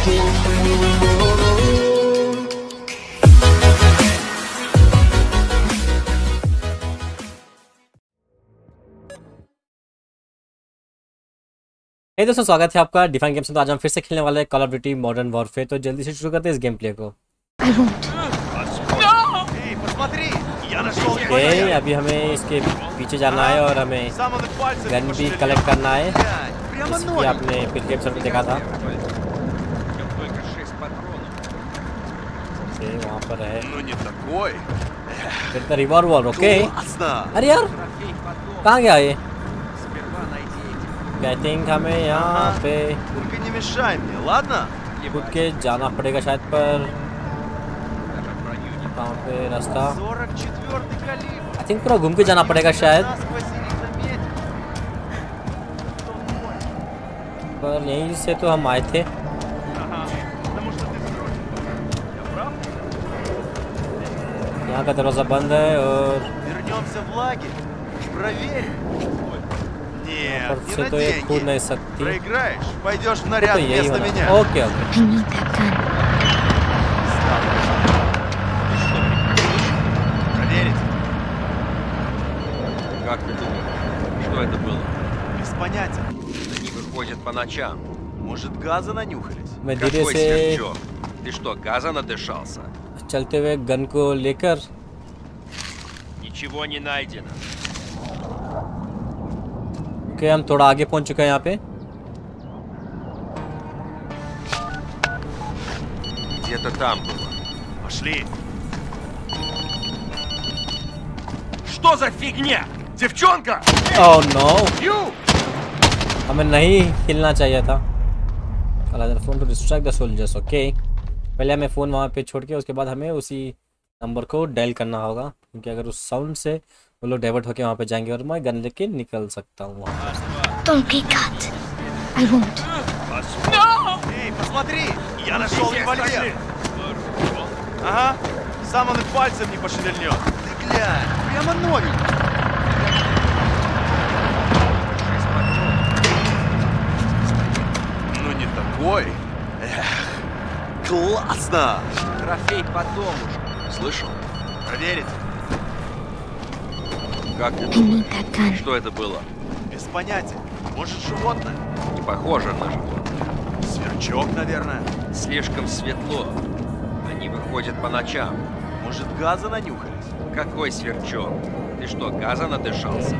Hey दोस्तों, स्वागत है आपका डिफाइन गेम्स में। तो आज हम फिर से खेलने वाले हैं Call of Duty Modern Warfare. तो जल्दी से शुरू करते हैं इस गेम प्ले को। ओके, अभी हमें इसके पीछे जाना है और हमें गन भी कलेक्ट करना है। इसकी आपने फिर के एपिसोड में देखा था। वहाँ पर है फिर रिवॉल्वर। ओके, अरे यार कहाँ गया ये? आई थिंक हमें यहाँ पे खुद के जाना पड़ेगा शायद। पर कहाँ पे रास्ता? आई थिंक पूरा घूम के जाना पड़ेगा शायद। पर यहीं से तो हम आए थे। यहाँ का दरवाजा बंद है और से तो ये खुल नहीं सकती। तो यही होना। ओके ओके, मैं धीरे से चलते हुए गन को लेकर के हम थोड़ा आगे पहुंच चुके हैं। यहाँ पे Oh no! हमें नहीं हिलना चाहिए था। Phone to distract the soldiers. Okay, पहले हमें फ़ोन वहाँ पे छोड़ के उसके बाद हमें उसी नंबर को डायल करना होगा, क्योंकि अगर उस साउंड से वो लोग डाइवर्ट होके वहाँ पे जाएंगे और मैं गन लेके निकल सकता हूँ वहाँ पर। Ой, эх, классно! Трофей потом уже. Слышал? Проверить? Как ты думаешь, что это было? Без понятия. Может, животное? Не похоже на животное. Сверчок, наверное. Слишком светло. Они выходят по ночам. Может, газа нанюхались? Какой сверчок? Ты что, газа надышался?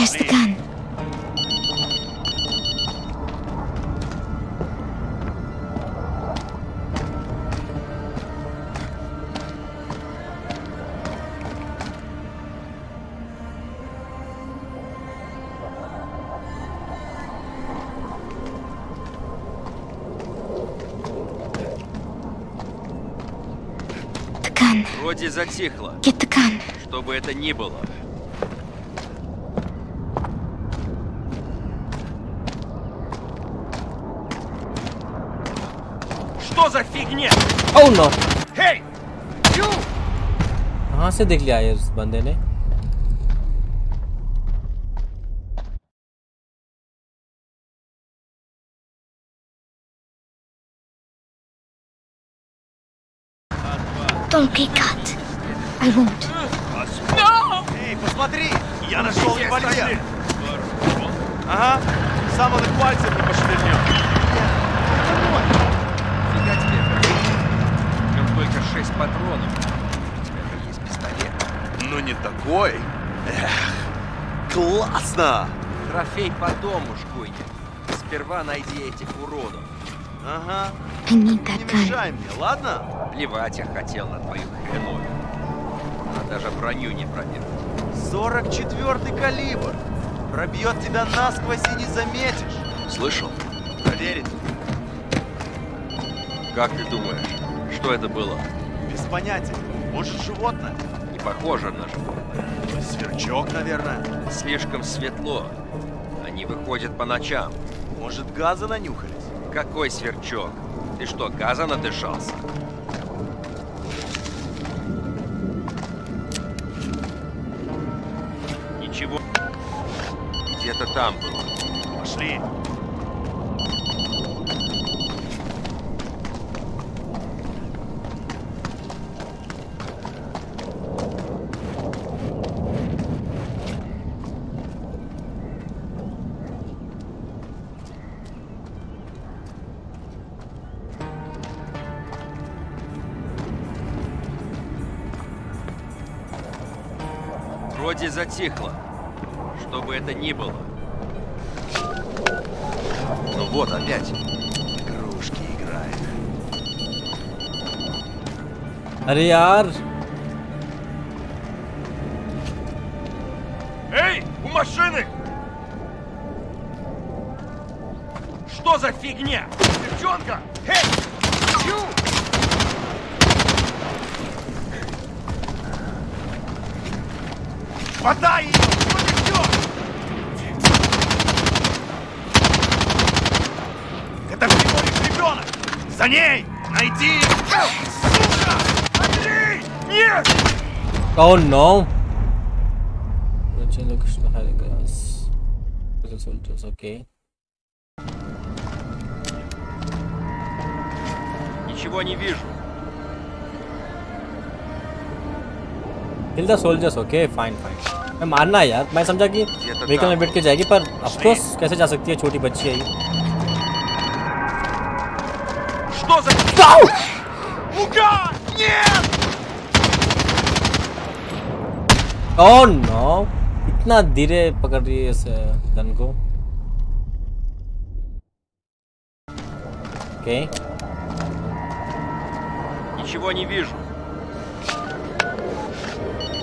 There's the gun. The gun. Вроде затихло. Get the gun. Что бы это ни было. Oh no! Hey, you! कहाँ से देख लिया ये उस बंदे ने? Don't be cut. I won't. No! Hey, посмотри! Я нашел револьвер. Ага, самых пальцев не пошевельнем. Только 6 патронов. У тебя же есть пистолет. Но не такой. Эх, классно! Трофей потом уж куйни. Сперва найди этих уродов. Ага. Не мешай мне, ладно? Плевать я хотел на твою хреновину. Она даже броню не пробьет. 44-й калибр. Пробьет тебя насквозь и не заметишь. Слышал? Проверить. Как ты думаешь? Что это было? Без понятия. Может, животное? Не похоже на животное. Сверчок, наверное. Слишком светло. Они выходят по ночам. Может, газа нанюхались? Какой сверчок? Ты что, газа надышался? Ничего. Где-то там было. Пошли. Вроде затихло, что бы это ни было. Ну вот опять игрушки играет. Аре яр. Эй, у машины! Что за фигня? Девчонка! Эй! Ю! Хватай ее! Это всего лишь ребенок! За ней! Найди! Сука! Андрей! Нет! Oh no! Ничего не вижу. Kill the soldiers, okay, fine, fine. मैं मारना है यार, मैं समझा कि vehicle में बैठ के जाएगी, पर अफकोर्स कैसे जा सकती है, छोटी बच्ची है ये। Oh no! इतना धीरे पकड़ रही है इस गन को. Okay. Ничего не вижу.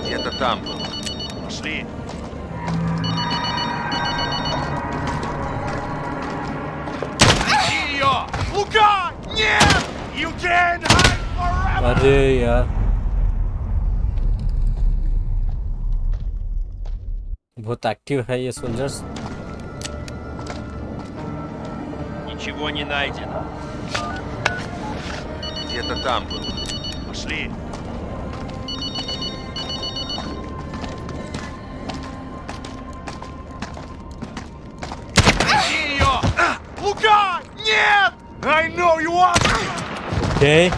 Где-то там было. Пошли. Бери ее! Лука! Нет! You can't hide forever! Аре яр. बहुत एक्टिव है ये soldiers. Ничего не найдено. Где-то там было. Пошли. Нет! I know you are. Okay.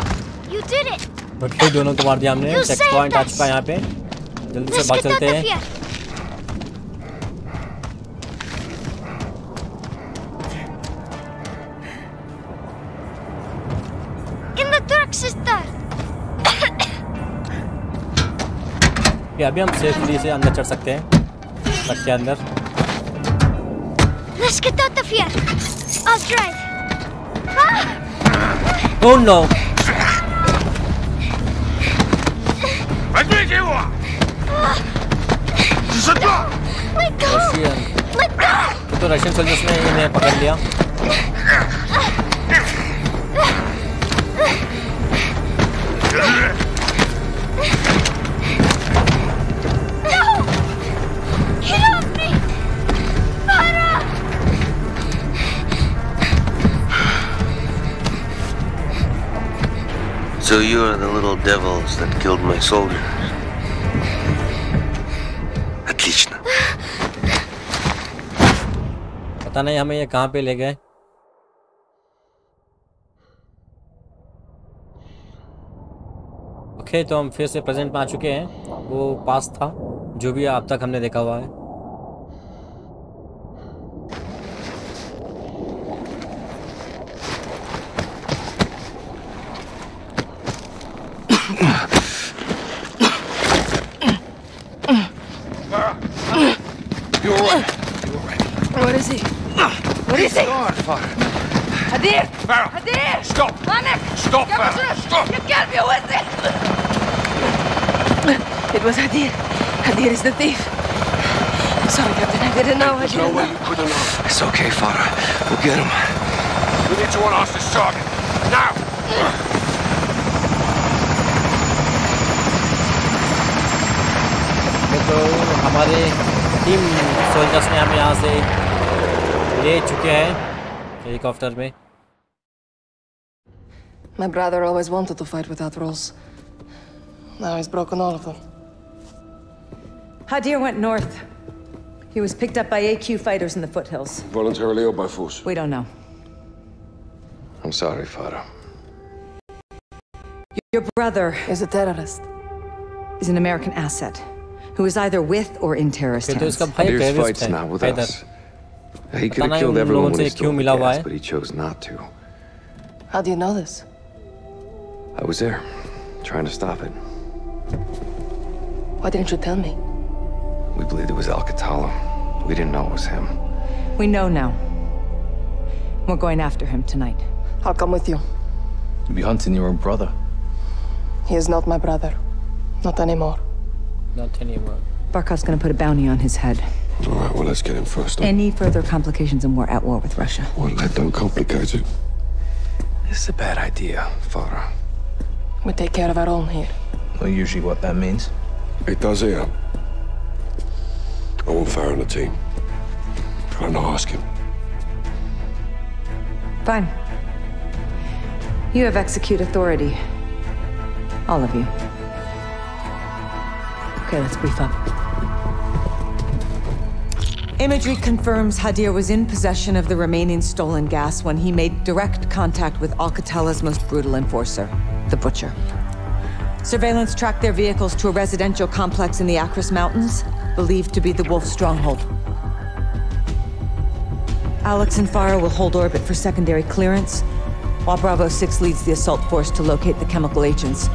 You did it. Okay, दोनों को मार दिया हमने. Checkpoint आ चुका है यहाँ पे. जल्दी से भाग चलते हैं. In the dark, sister. Okay, अभी हम safely से अंदर चढ़ सकते हैं. ट्रक के अंदर. Let's get out of here. I'll drive. Oh no! Возьмите его! Зато! Кто Russian soldiers ने इन्हें पकड़ लिया? So you are the little devils that killed my soldiers. Отлично. पता नहीं हमें ये कहाँ पे ले गए. Okay, तो हम फिर से प्रेजेंट में आ चुके हैं. वो पास था जो भी अब तक हमने देखा हुआ है. Hadir! Farah! Hadir! Stop! Anak! Stop, Farah! Stop! You can't be with it! It was Hadir. Hadir is the thief. I'm sorry, Captain. I didn't know. There's no way you could have known. It's okay, Farah. We'll get him. We need to unhouse this target. Now! तो हमारे team soldiers ने हमें यहाँ से ले चुके हैं. Helicopter me. My brother always wanted to fight without rules. Now he's broken all of them. Hadir went north. He was picked up by AQ fighters in the foothills. Voluntarily or by force? We don't know. I'm sorry, Farah. Your brother is a terrorist. Is an American asset who is either with or in terrorist hands. There's fights now with us. He could have killed everyone when he stole the gas, but he chose not to. How do you know this? I was there, trying to stop it. Why didn't you tell me? We believed it was Al-Qatala. We didn't know it was him. We know now. We're going after him tonight. I'll come with you. You'll be hunting your own brother. He is not my brother. Not anymore. Not anymore. Barkov's gonna put a bounty on his head. All right, well, let's get him first. Any further complications and we're at war with Russia. Well, that don't complicate it. This is a bad idea, Farah. We take care of our own here. Well, usually what that means. It does here. I want Farah on the team. I'm not asking. Fine. You have execute authority. All of you. Okay, let's brief up. Imagery confirms Hadir was in possession of the remaining stolen gas when he made direct contact with Al-Qatala's most brutal enforcer, the Butcher. Surveillance tracked their vehicles to a residential complex in the Akris Mountains, believed to be the Wolf stronghold. Alex and Farah will hold orbit for secondary clearance, while Bravo-6 leads the assault force to locate the chemical agents,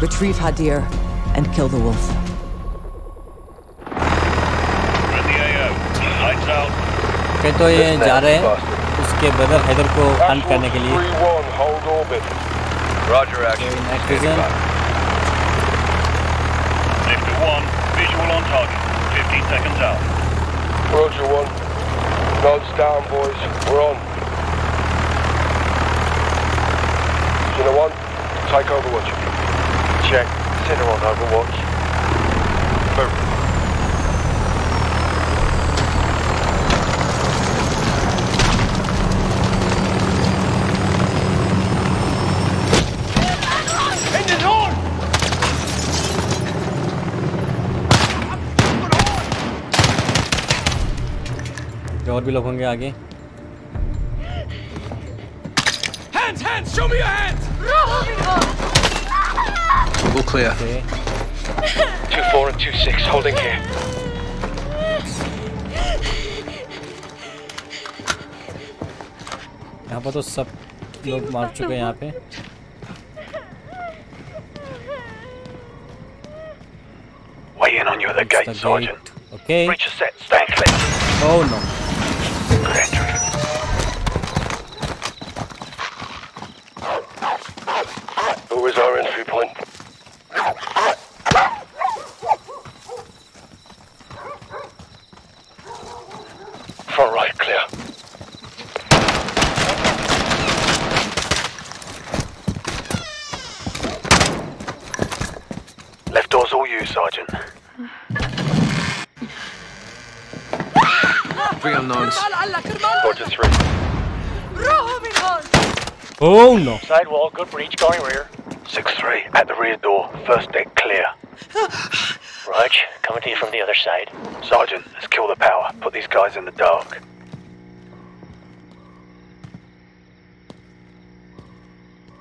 retrieve Hadir, and kill the Wolf. तो ये जा रहे हैं उसके बदर हैदर को Hunt करने के लिए और भी लोग होंगे आगे hands hands show me your hands we'll clear okay. 24 and 26 holding here यहाँ पर तो सब लोग मार चुके हैं यहाँ पे weigh in on you at the gate sergeant okay breach a set stand clear oh no Who is our entry point? Far right, clear. Left door's all you, Sergeant. 3 unknowns. Roger 3. Oh no. Sidewall, good breach, going rear. 6-3, at the rear door. First deck clear. Raj, coming to you from the other side. Sergeant, let's kill the power. Put these guys in the dark.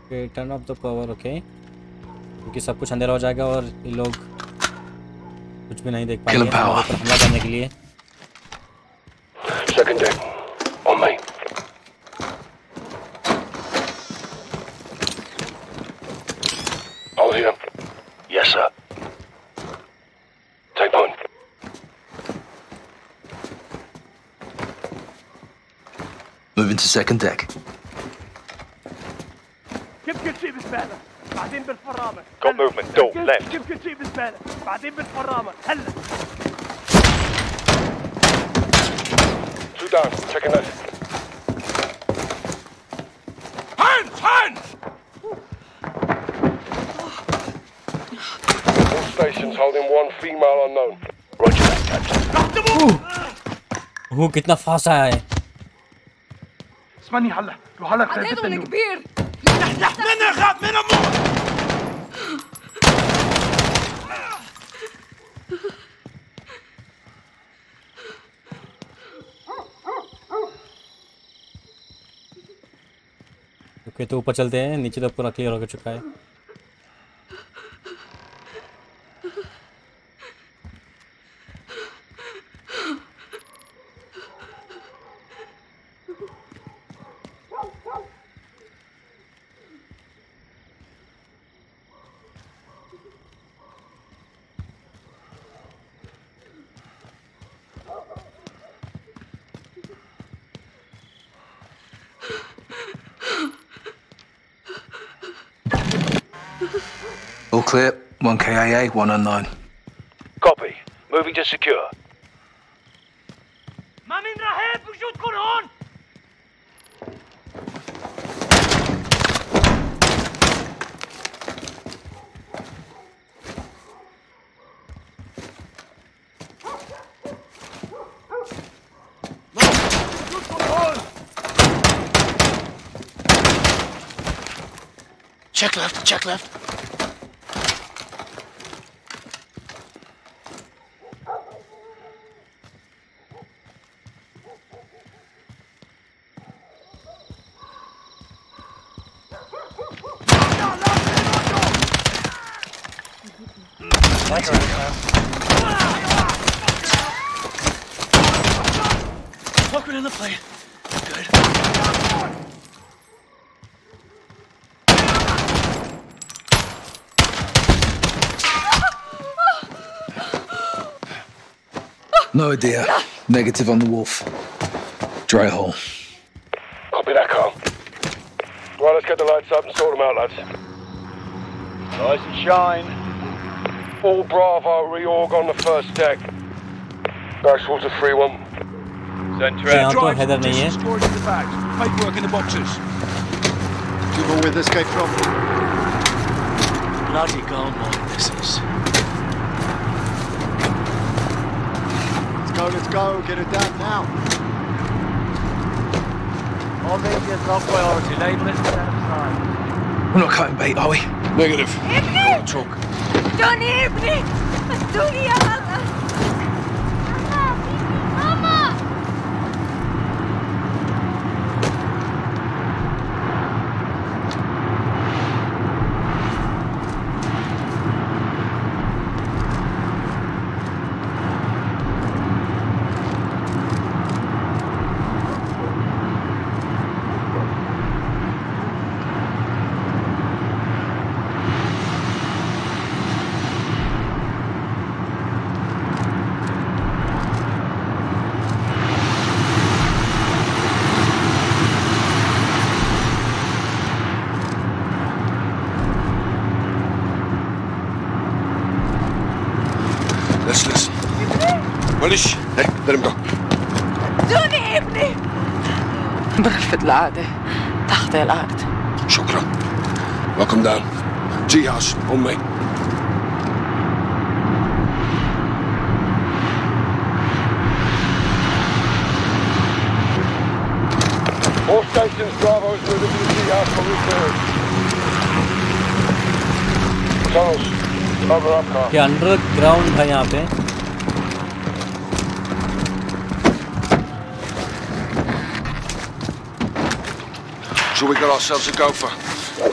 Okay, turn off the power, okay? Because everything will be dark and these people will not be able to see anything. Kill the power. Second deck, on me. All here. Yes, sir. Take point. Moving to second deck. Got movement. Door left. Two down, second left. Hands! Hands! All stations holding one female unknown. Roger that, Captain. Ooh, kitna fast hai. Ismani halla, lo halla khayat tanum. Mina khab, mina mo. Okay तो ऊपर चलते हैं, नीचे तो पूरा clear हो चुका है। All clear, 1 KAA, 1 unknown. Copy, moving to secure. Check left, check left. No idea. Negative on the wolf. Dry hole. Copy that, Carl. Right, let's get the lights up and sort them out, lads. Nice and shine. All Bravo reorg on the first deck. Back towards the 3-1. Central. Drive to the back. Make work in the boxes. Do you know where this guy from? Bloody gold mine this is. Let's go, get it done now. All vehicles on priority, label it outside. We're not cutting bait, are we? Negative. Don't talk. Don't hear me! Don't hear let him go. دون ابني بغرفة العادة تحت الأرض. شكرا. Welcome down. جياش أمي. All stations, Bravo is moving to Jihad for repair. Charles, cover up car. क्या underground था यहाँ पे? So we got ourselves a gopher.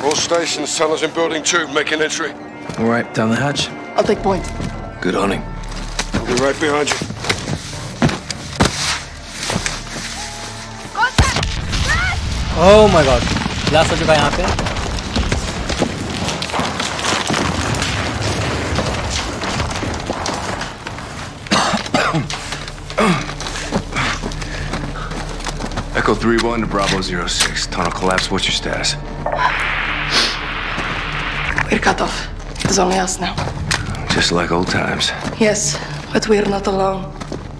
All stations tell us in building 2, making entry. All right, down the hatch. I'll take point. Good on him. I'll be right behind you. Oh my God. Last one by here. Echo 3-1 to Bravo-06. Tunnel collapse, what's your status? We're cut off. It's only us now. Just like old times. Yes, but we're not alone.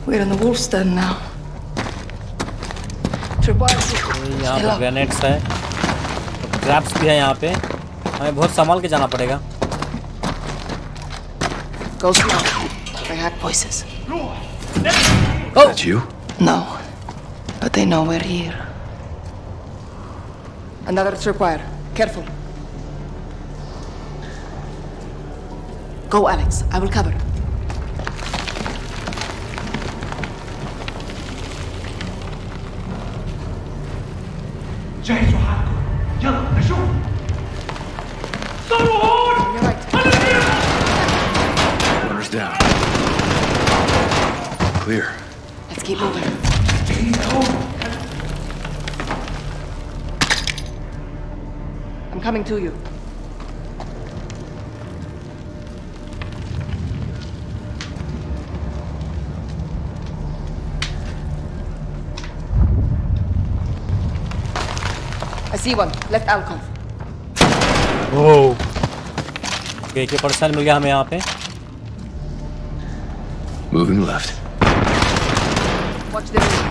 We're in the wolf's den now. यहाँ पे grenades हैं, traps भी हैं यहाँ पे. हमें बहुत संभाल के जाना पड़ेगा. Go slow. I heard voices. Oh. That's you? No. But they know we're here. Another trip wire. Careful. Go, Alex. I will cover. James, what happened? Yellow, Go to horn! You're right. Runners down. Clear. Let's keep moving. I'm coming to you. I see one. Left alcove. Oh. Okay, एक person मिल गया हमें यहाँ पे. Moving left. Watch the move.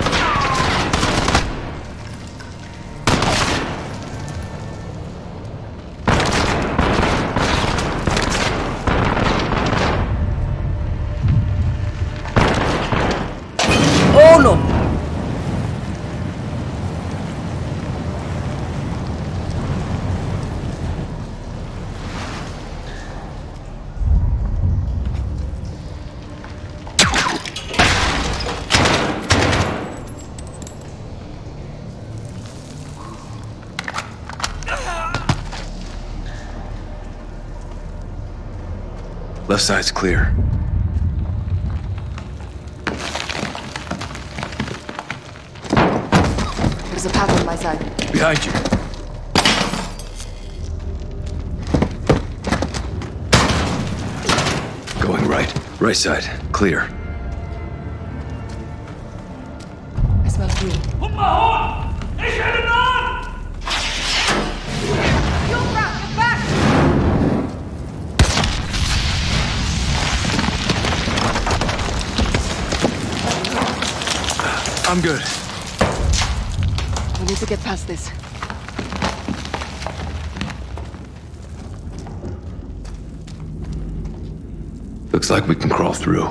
Left side's clear. There's a path on my side. Behind you. Going right. Right side, clear. I smell green. Put my horn! It's headed on! You're back! You're back! I'm good. We need to get past this. Looks like we can crawl through.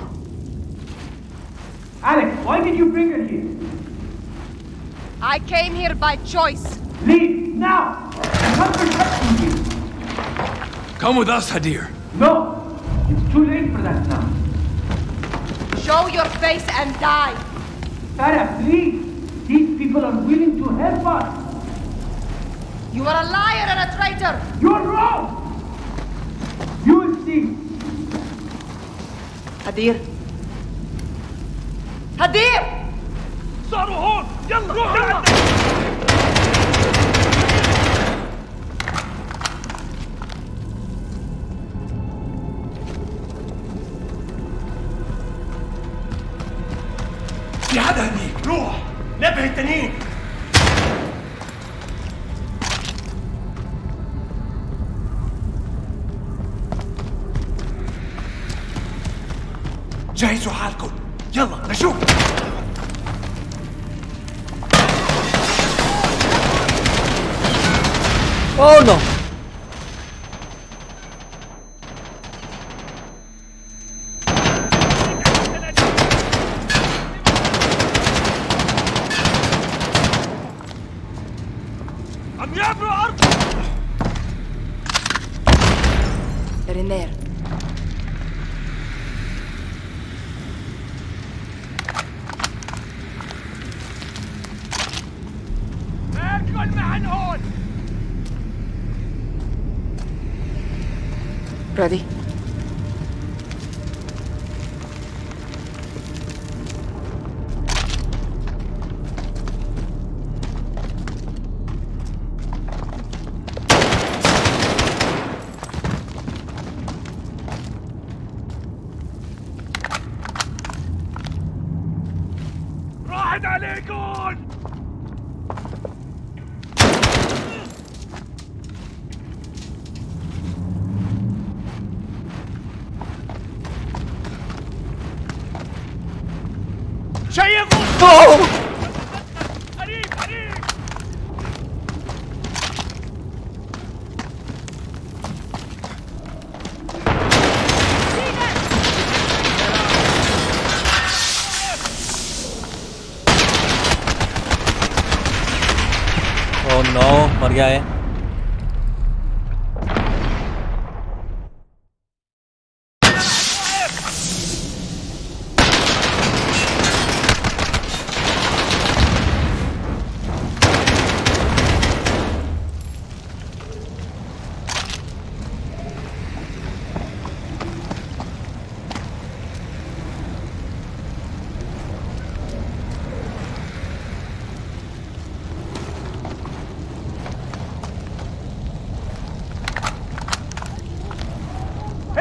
Alex, why did you bring her here? I came here by choice. Leave now! I'm not protecting you. Come with us, Hadir. No! It's too late for that now. Show your face and die! Farah, please! These people are willing to help us! You are a liar and a traitor! You're wrong! You will see! Hadir! Hadir! Saruhon! Yalla! جهزوا حالكم يلا نشوف Oh no Ready? क्या है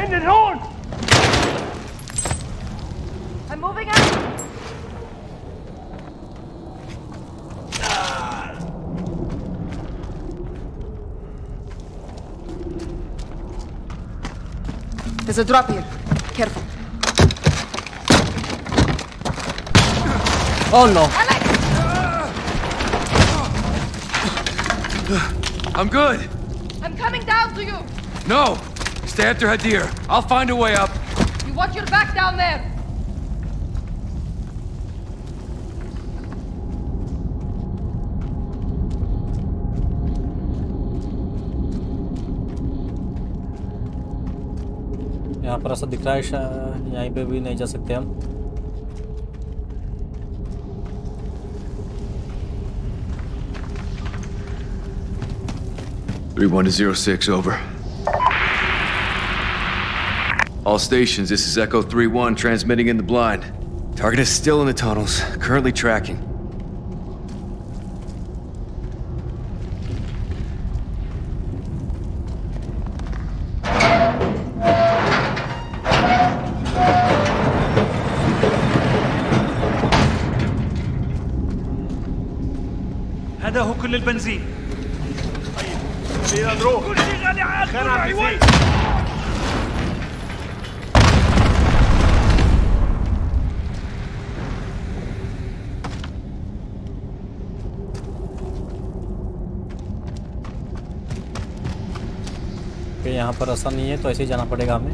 in den Hund! I'm moving out! There's a drop here. Careful. Oh no. Alex! I'm good. I'm coming down to you. No! Stay after Hadir. I'll find a way up. You watch your back down there. यहाँ पर ऐसा दिख रहा है यहाँ पे भी नहीं जा सकते हम (31 to 06 over. All stations, this is Echo 3-1 transmitting in the blind. Target is still in the tunnels, currently tracking. هذا هو كل البنزين. طيب فينا نروح. كل شيء غالي عاد. यहाँ पर ऐसा नहीं है तो ऐसे ही जाना पड़ेगा हमें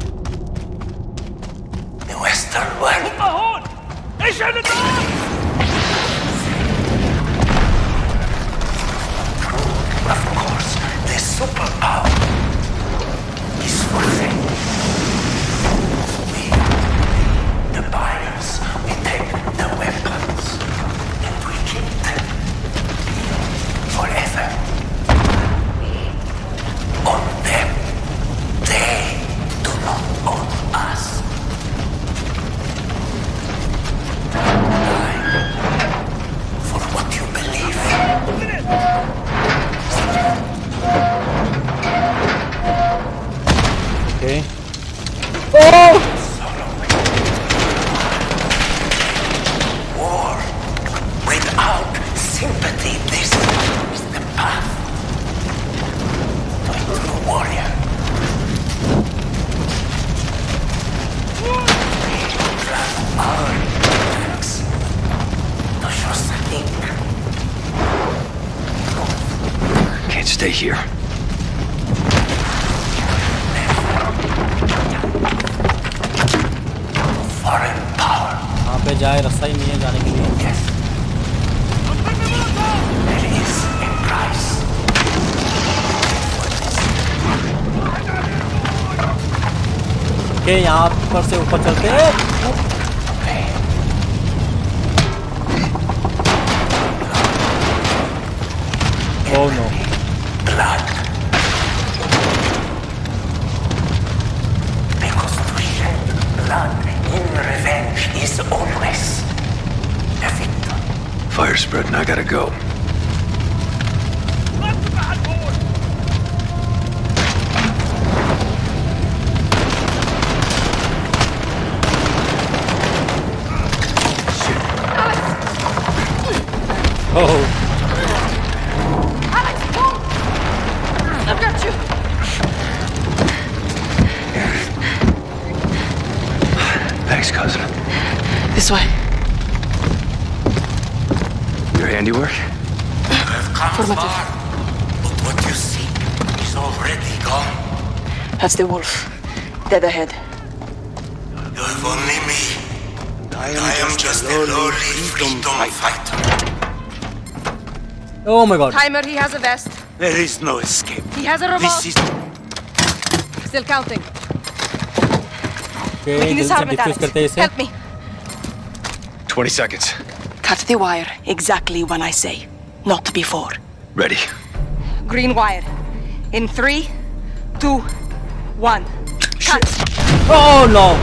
ऊपर से ऊपर चलते हैं the wolf. Dead ahead. You have only me. I am just a lowly freedom fighter. Oh my god. Timer, he has a vest. There is no escape. He has a revolver. Is... Still counting. Okay, we can disarm it, Alex. Help me. 20 seconds. Cut the wire exactly when I say. Not before. Ready. Green wire. In 3, 2, 1. Cut. Oh no.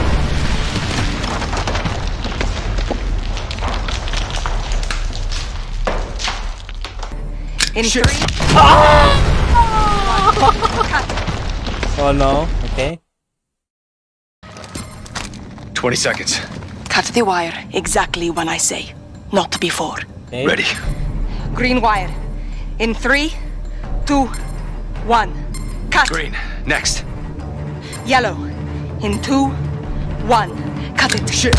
In shit. 3. Oh! 1, cut. Oh no. Okay. 20 seconds. Cut the wire exactly when I say, not before. Okay. Ready. Green wire. In 3, 2, 1. Cut. Green. Next. Yellow. In 2, 1. Cut it. Shit.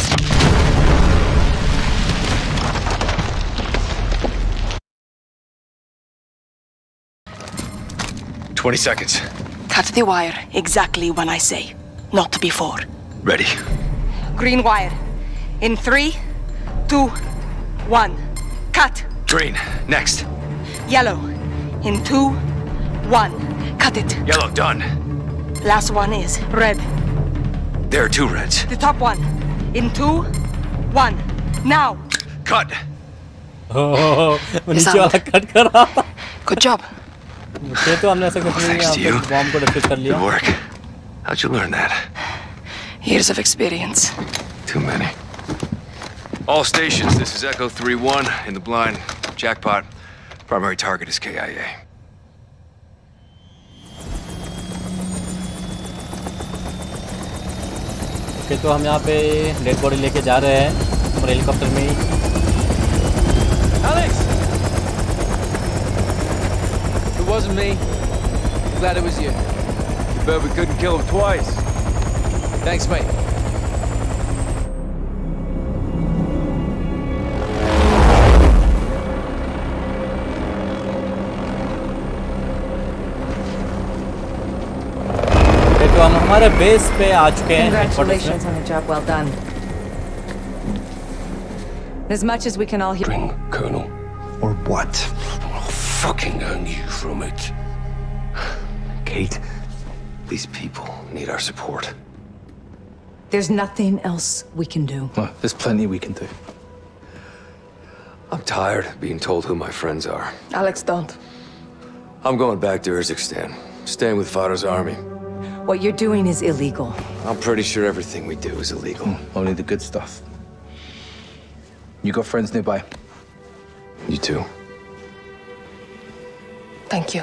Twenty seconds. Cut the wire exactly when I say, not before. Ready. Green wire. In 3, 2, 1. Cut. Green. Next. Yellow. In 2, 1. Cut it. Yellow, done. Last one is red. There are two reds. The top one. In 2, 1. Now. Cut. Oh, cut. Good job. Thanks to you. Good work. How'd you learn that? Years of experience. Too many. All stations, this is Echo 3-1 in the blind. Jackpot. Primary target is KIA. Okay, so we are going to take a dead body from the helicopter. Alex! It wasn't me. I'm glad it was you. But we couldn't kill him twice. Thanks, mate. Congratulations on a job well done. As much as we can all hear. Bring Colonel. Or what? Fucking earn you from it. Kate, these people need our support. There's nothing else we can do. Oh, there's plenty we can do. I'm tired of being told who my friends are. Alex, don't. I'm going back to Urzikstan, staying with Farah's army. What you're doing is illegal. I'm pretty sure everything we do is illegal. Only the good stuff. You got friends nearby. You too. Thank you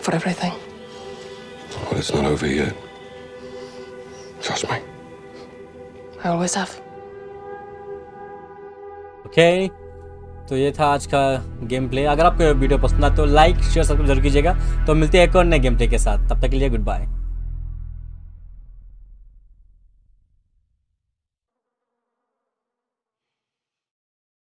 for everything. Well, it's not over yet. Trust me. I always have. Okay. तो ये था आज का game play. अगर आपको video पसंद आया तो लाइक शेयर सब्सक्राइब जरूर कीजिएगा. तो मिलते हैं एक और नए गेम प्ले के साथ. तब तक के लिए गुड बाय.